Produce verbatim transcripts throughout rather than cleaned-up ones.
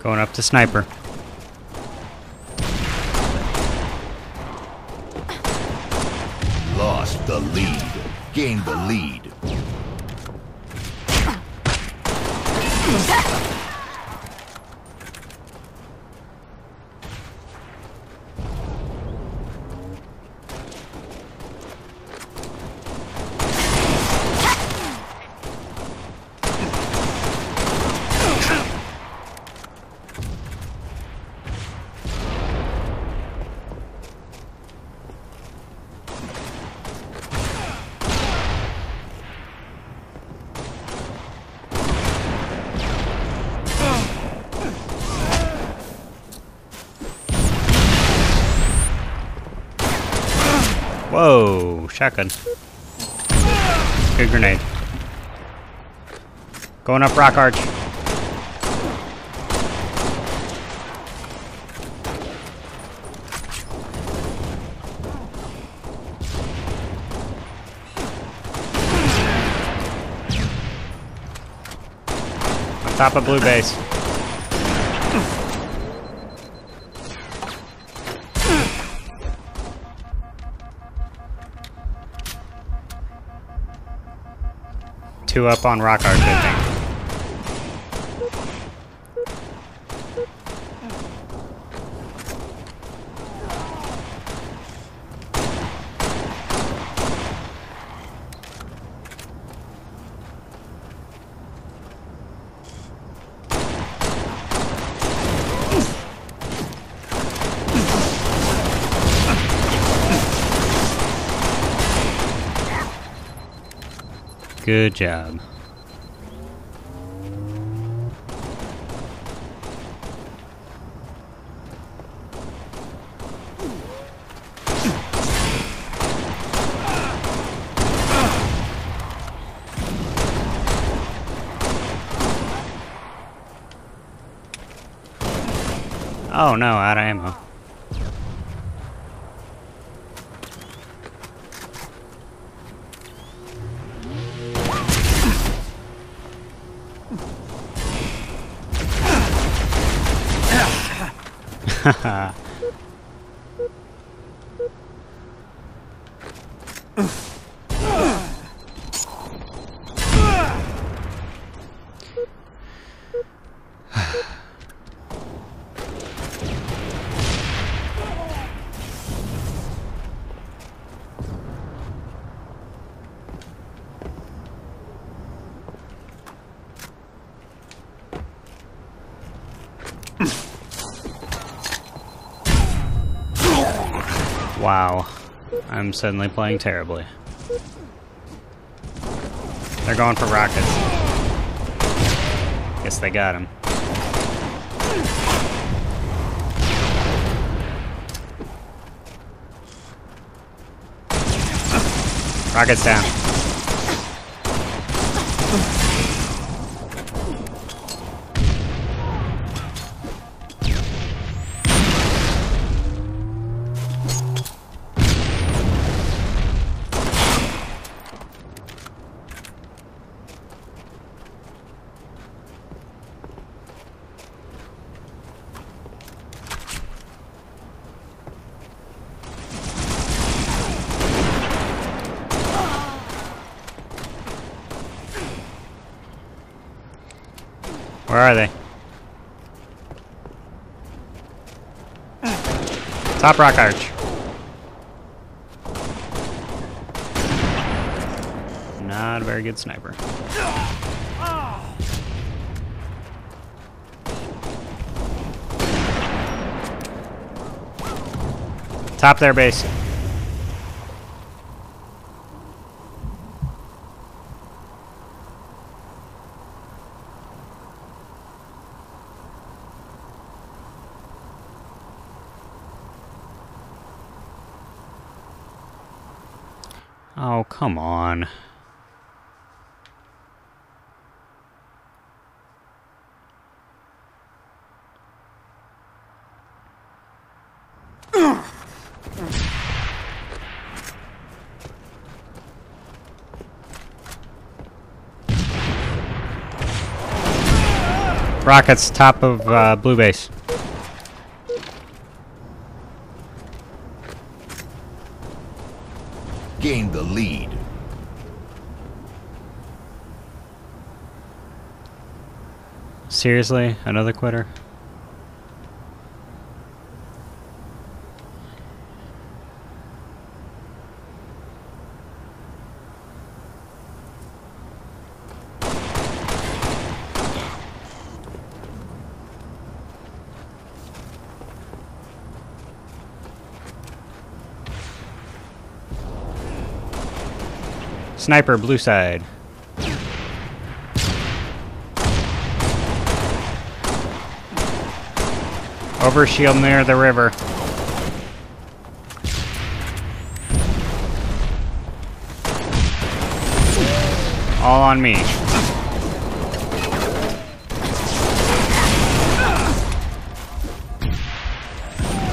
Going up to sniper. Lost the lead. Gained the lead. Whoa, shotgun. Good grenade. Going up rock arch. On top of blue base. Two up on rock arch, I think. Good job. Oh no, out of ammo. Haha. Wow, I'm suddenly playing terribly. They're going for rockets. Guess they got him. Rockets down. Where are they? Top rock arch. Not a very good sniper. Top their base. Oh, come on. rockets top of uh, blue base. Gain the lead. Seriously? Another quitter? Sniper, blue side. Over shield near the river. All on me.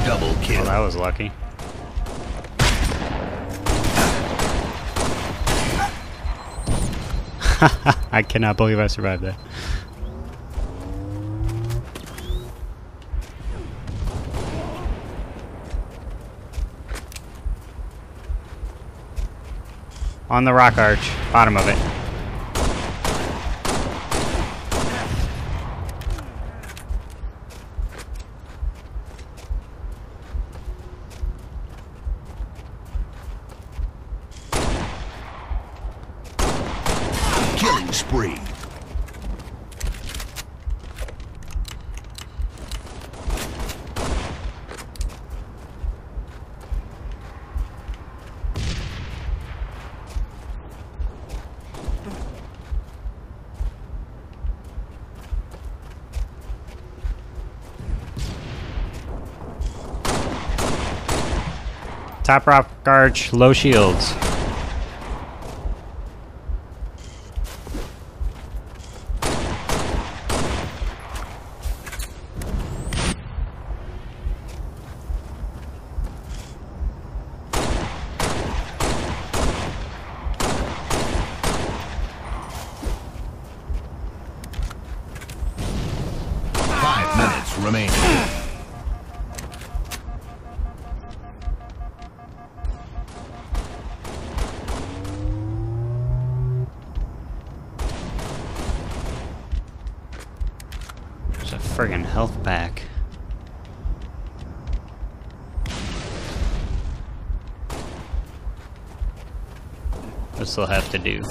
Double kill. Well, that was lucky. I cannot believe I survived that. On the rock arch, bottom of it. Killing spree. Top rock arch, low shields. Five minutes remaining. Friggin' health pack. This'll have to do.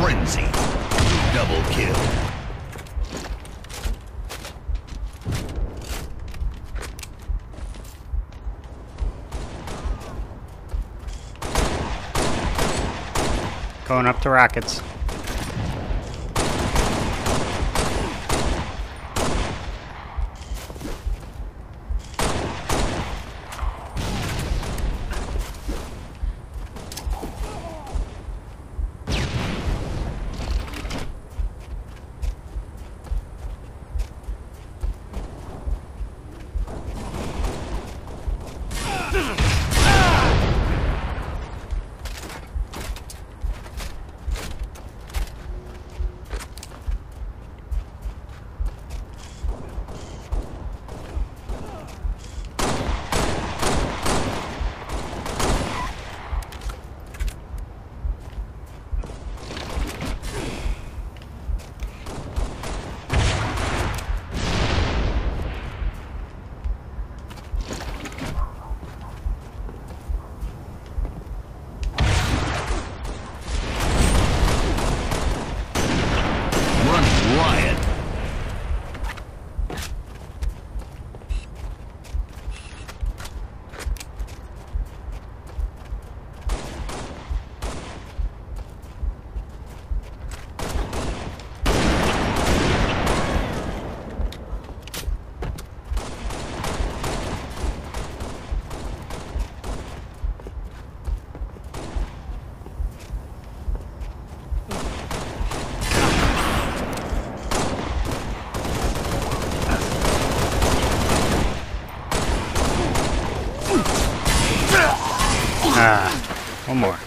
Frenzy. Double kill. Going up to rockets. Ah, one more.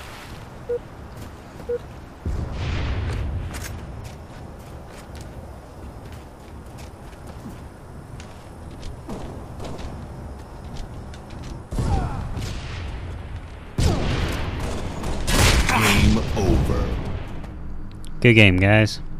Game over. Good game, guys.